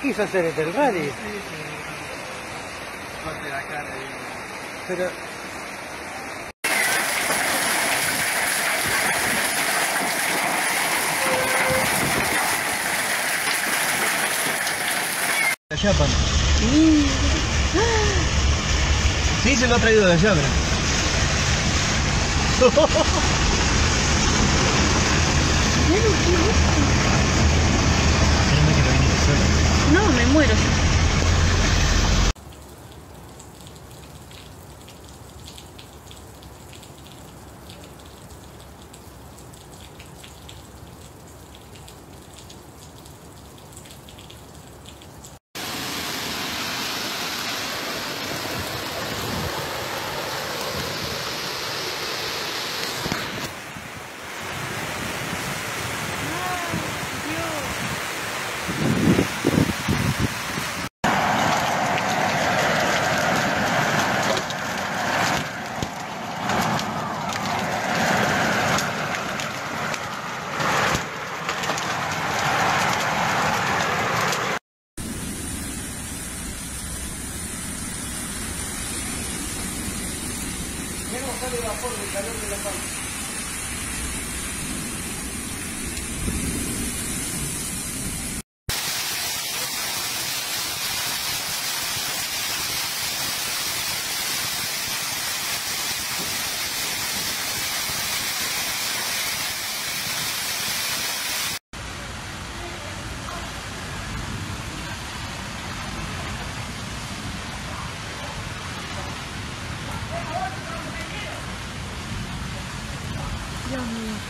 quiso hacer este el rally? Corte la cara. Pero... La chapa. Sí, se lo ha traído de allá, pero... No, me muero. Sale el vapor del calor de La Pampa. Dios mío.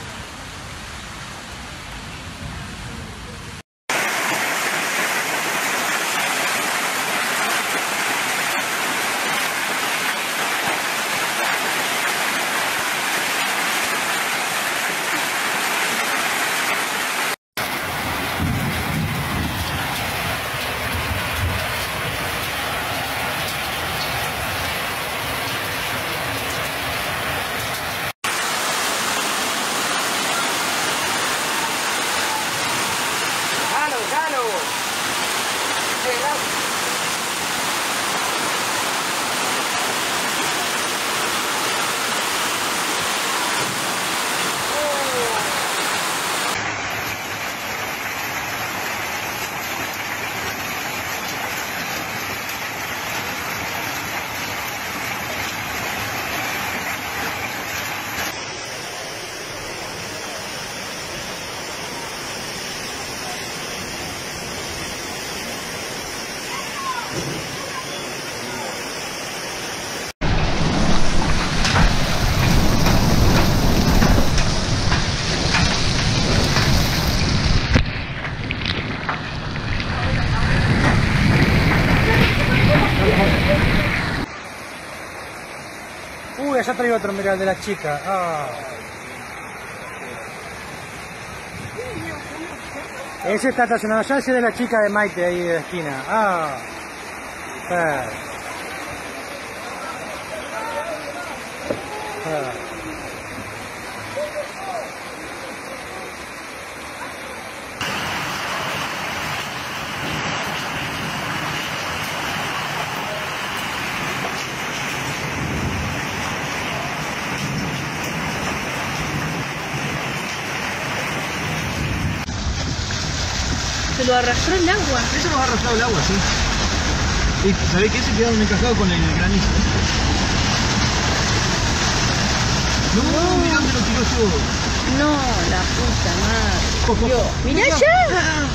Ya trae otro, mirá, de la chica. Ah. Ese está estacionado ya, ese de la chica de Maite ahí de la esquina. Ah. Ah. Ah. Se lo arrastró el agua. Eso nos ha arrastrado el agua, sí. Y sabés que ese quedaron encajados con el granizo. No, no, mirá dónde lo tiró todo. No, la puta madre. Ojo. Dios, mirá allá.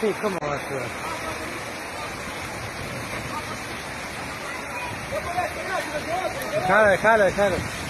Sí, ¿cómo va a ser? Dejalo.